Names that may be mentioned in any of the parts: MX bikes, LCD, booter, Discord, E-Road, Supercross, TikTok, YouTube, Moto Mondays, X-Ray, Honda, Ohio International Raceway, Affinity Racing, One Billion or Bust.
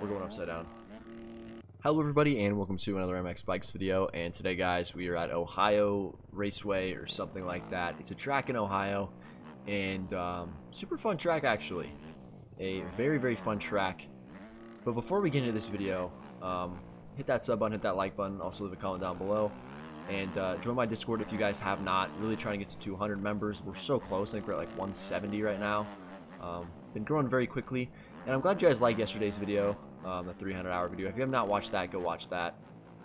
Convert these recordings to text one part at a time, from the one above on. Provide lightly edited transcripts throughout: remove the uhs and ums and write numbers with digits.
We're going upside down. Hello everybody and welcome to another MX Bikes video, and today guys we are at Ohio Raceway or something like that. It's a track in Ohio and super fun track actually. A very, very fun track. But before we get into this video, hit that sub button, hit that like button, also leave a comment down below. And join my Discord if you guys have not. Really trying to get to 200 members. We're so close. I think we're at like 170 right now. Been growing very quickly. And I'm glad you guys liked yesterday's video, the 300-hour video. If you have not watched that, go watch that.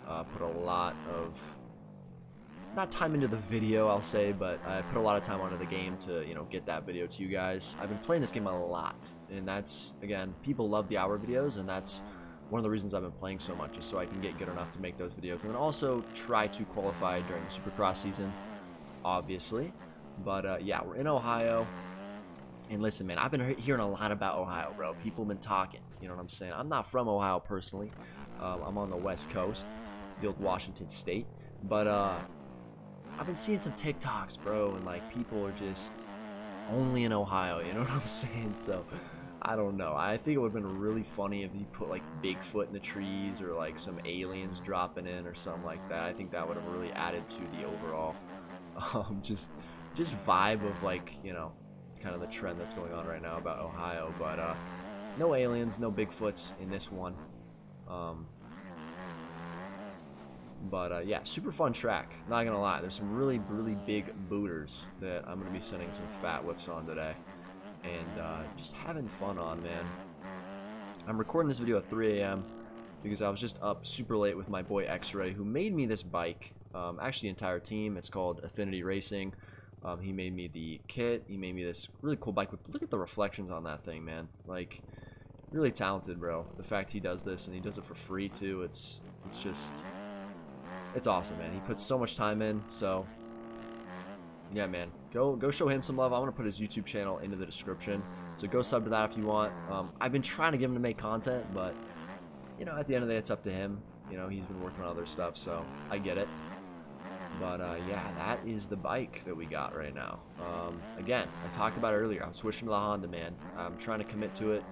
Put a lot of, not time into the video, I'll say, but I put a lot of time onto the game to, you know, get that video to you guys. I've been playing this game a lot. And that's, again, people love the hour videos, and that's one of the reasons I've been playing so much, is so I can get good enough to make those videos, and then also try to qualify during the Supercross season, obviously. But yeah, we're in Ohio, and listen, man, I've been hearing a lot about Ohio, bro. People have been talking. You know what I'm saying? I'm not from Ohio personally. I'm on the West Coast, the old Washington State. But I've been seeing some TikToks, bro, and like people are just only in Ohio. You know what I'm saying? So. I don't know. I think it would have been really funny if you put like Bigfoot in the trees or like some aliens dropping in or something like that. I think that would have really added to the overall just vibe of like, you know, kind of the trend that's going on right now about Ohio. But no aliens, no Bigfoots in this one. Yeah, super fun track. Not gonna lie, there's some really big booters that I'm gonna be sending some fat whips on today. And just having fun on, man. I'm recording this video at 3 a.m. because I was just up super late with my boy X-Ray, who made me this bike. Actually, the entire team. It's called Affinity Racing. He made me the kit. He made me this really cool bike. Look at the reflections on that thing, man. Like, really talented, bro. The fact he does this, and he does it for free, too. It's just, it's awesome, man. He puts so much time in, so... yeah, man, go show him some love. I'm gonna put his YouTube channel into the description, so go sub to that if you want. I've been trying to get him to make content, but you know, at the end of the day, it's up to him. You know, he's been working on other stuff, so I get it. But yeah, that is the bike that we got right now. Again, I talked about it earlier. I'm switching to the Honda, man. I'm trying to commit to it.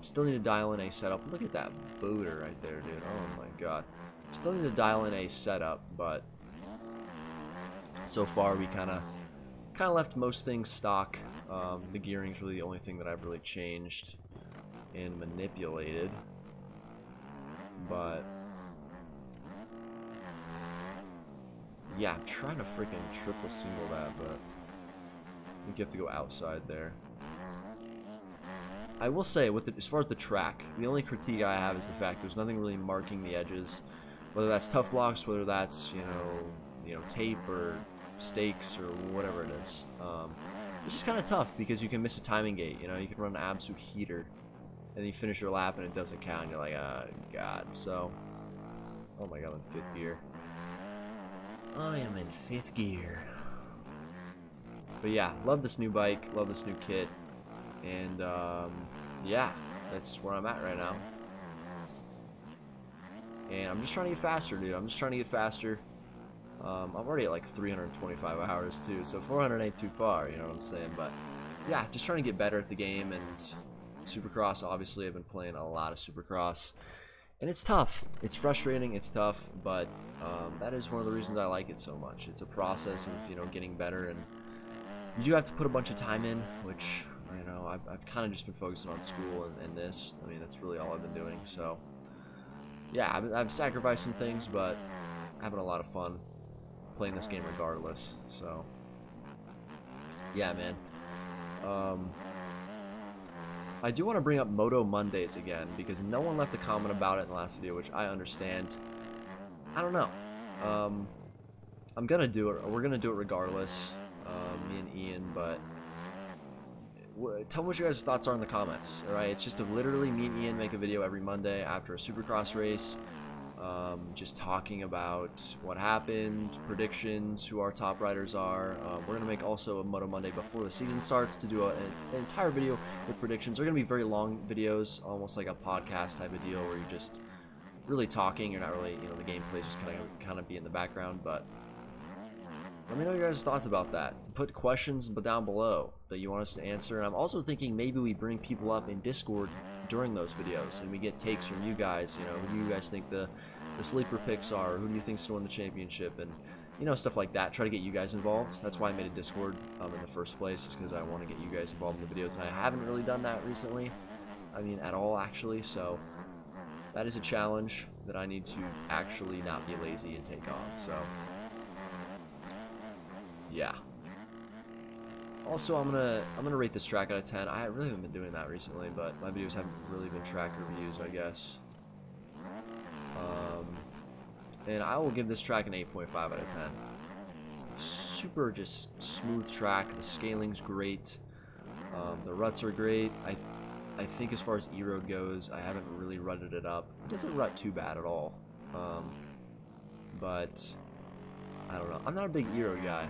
Still need to dial in a setup. Look at that booter right there, dude. Oh my god. Still need to dial in a setup, but so far, we kind of left most things stock. The gearing's really the only thing that I've really changed and manipulated. But yeah, I'm trying to freaking triple single that, but I think you have to go outside there. I will say, with as far as the track, the only critique I have is the fact there's nothing really marking the edges, whether that's tough blocks, whether that's you know tape or stakes or whatever it is. It's just kind of tough because you can miss a timing gate. You know, you can run an absolute heater and then you finish your lap and it doesn't count and you're like, god. So oh my god, I'm in fifth gear. I am in fifth gear. But yeah, love this new bike, love this new kit, and yeah, that's where I'm at right now. And I'm just trying to get faster, dude. I'm just trying to get faster. I'm already at like 325 hours too, so 400 ain't too far, you know what I'm saying? But yeah, just trying to get better at the game, and Supercross, obviously, I've been playing a lot of Supercross, and it's tough. It's frustrating, it's tough, but that is one of the reasons I like it so much. It's a process of, you know, getting better, and you do have to put a bunch of time in, which, you know, I've kind of just been focusing on school and this. I mean, that's really all I've been doing, so yeah, I've sacrificed some things, but having a lot of fun playing this game regardless. So yeah, man. I do want to bring up Moto Mondays again because no one left a comment about it in the last video, which I understand. I don't know. I'm gonna do it. We're gonna do it regardless, me and Ian. But tell me what your guys' thoughts are in the comments. All right, it's just to literally me and Ian make a video every Monday after a Supercross race. Just talking about what happened, predictions, who our top riders are. We're going to make also a Moto Monday before the season starts to do an entire video with predictions. They're going to be very long videos, almost like a podcast type of deal where you're just really talking. You're not really, you know, the gameplay is just kind of be in the background. But Let me know your guys' thoughts about that. Put questions down below that you want us to answer. And I'm also thinking maybe we bring people up in Discord during those videos and we get takes from you guys. You know, who do you guys think the sleeper picks are? Who do you think's going to win the championship? And, you know, stuff like that. Try to get you guys involved. That's why I made a Discord in the first place, is because I want to get you guys involved in the videos. And I haven't really done that recently. I mean, at all, actually. So that is a challenge that I need to actually not be lazy and take on. So, yeah. Also, I'm gonna rate this track out of 10. I really haven't been doing that recently, but my videos haven't really been track reviews, I guess. And I will give this track an 8.5 out of 10. Super just smooth track. The scaling's great. The ruts are great. I think as far as E-Road goes, I haven't really rutted it up. It doesn't rut too bad at all. But I don't know. I'm not a big E-Road guy.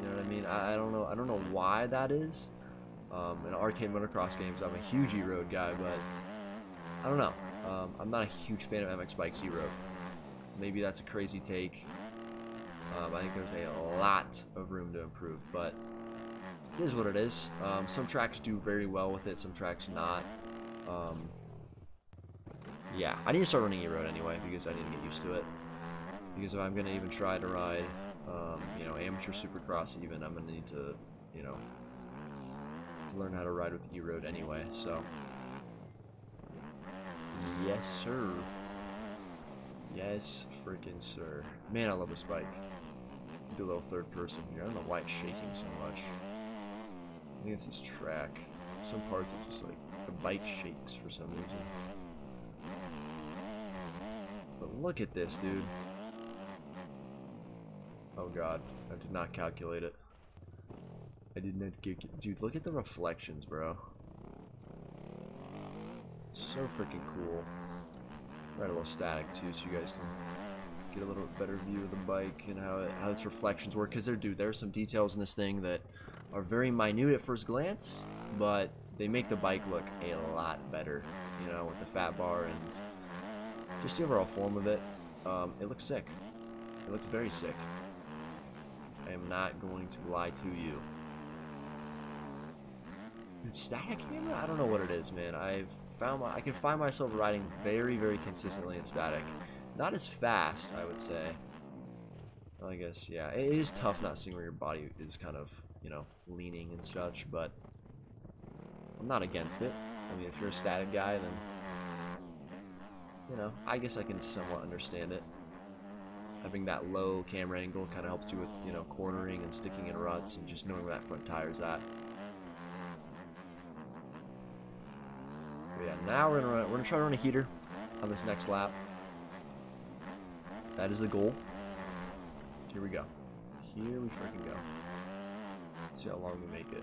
You know what I mean? I don't know. I don't know why that is. In arcade motocross games, I'm a huge E-Road guy, but I don't know. I'm not a huge fan of MX bikes E-Road. Maybe that's a crazy take. I think there's a lot of room to improve, but it is what it is. Some tracks do very well with it, some tracks not. Yeah, I need to start running E-Road anyway, because I need to get used to it. Because if I'm going to even try to ride, you know, amateur Supercross even, I'm going to need to, you know, learn how to ride with E-Road anyway, so. Yes, sir. Yes, freaking sir. Man, I love this bike. Do a little third person here. I don't know why it's shaking so much. I think it's this track. Some parts it's just like the bike shakes for some reason. But look at this, dude. Oh god, I did not calculate it. I did not get. Dude, look at the reflections, bro. So freaking cool. Right, a little static too, so you guys can get a little better view of the bike and how its reflections work. Because there are some details in this thing that are very minute at first glance, but they make the bike look a lot better, you know, with the fat bar and just the overall form of it. It looks sick. It looks very sick. I am not going to lie to you. Dude, static camera? I don't know what it is, man. I can find myself riding very, very consistently in static. Not as fast, I would say. I guess, yeah. It is tough not seeing where your body is kind of, you know, leaning and such, but I'm not against it. I mean, if you're a static guy, then, you know, I guess I can somewhat understand it. Having that low camera angle kind of helps you with, you know, cornering and sticking in ruts and just knowing where that front tire's at. But yeah, now we're gonna try to run a heater on this next lap. That is the goal. Here we go. Here we freaking go. See how long we make it.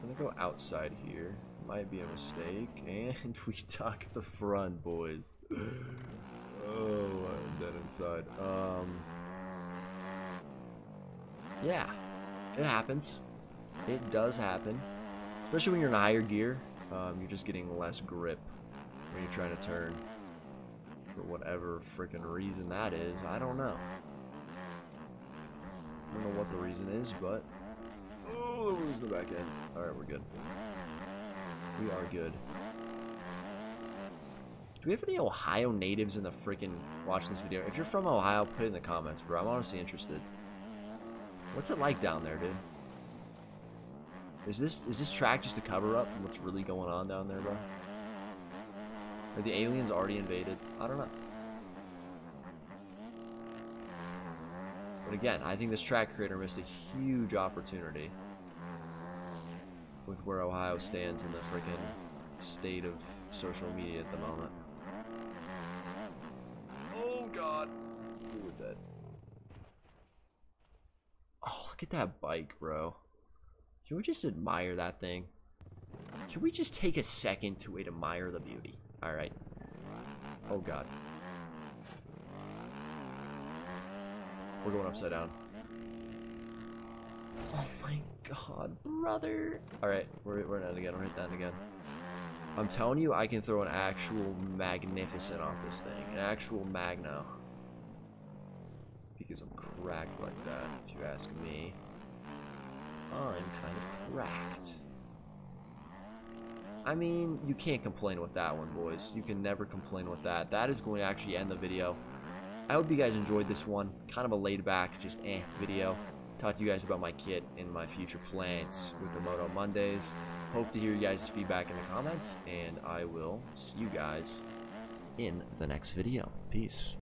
I'm gonna go outside here. Might be a mistake. And we tuck the front, boys. Oh, I'm dead inside. Yeah. It happens. It does happen. Especially when you're in higher gear, you're just getting less grip when you're trying to turn. For whatever freaking reason that is, I don't know. I don't know what the reason is, but... Oh, we're losing the back end. Alright, we're good. We are good. Do we have any Ohio natives in the freaking watching this video? If you're from Ohio, put it in the comments, bro. I'm honestly interested. What's it like down there, dude? Is this track just a cover up from what's really going on down there, bro? Are the aliens already invaded? I don't know. But again, I think this track creator missed a huge opportunity with where Ohio stands in the freaking state of social media at the moment. Oh god, we were dead. Oh, look at that bike, bro. Can we just admire that thing? Can we just take a second to admire the beauty? Alright. Oh god. We're going upside down. Oh my god, brother. Alright, we're not again. I'll hit that again. I'm telling you, I can throw an actual magnificent off this thing. An actual magno. Because I'm cracked like that, if you ask me. I'm kind of cracked. I mean, you can't complain with that one, boys. You can never complain with that. That is going to actually end the video. I hope you guys enjoyed this one. Kind of a laid back, just video. Talk to you guys about my kit and my future plans with the Moto Mondays. Hope to hear you guys' feedback in the comments, and I will see you guys in the next video. Peace.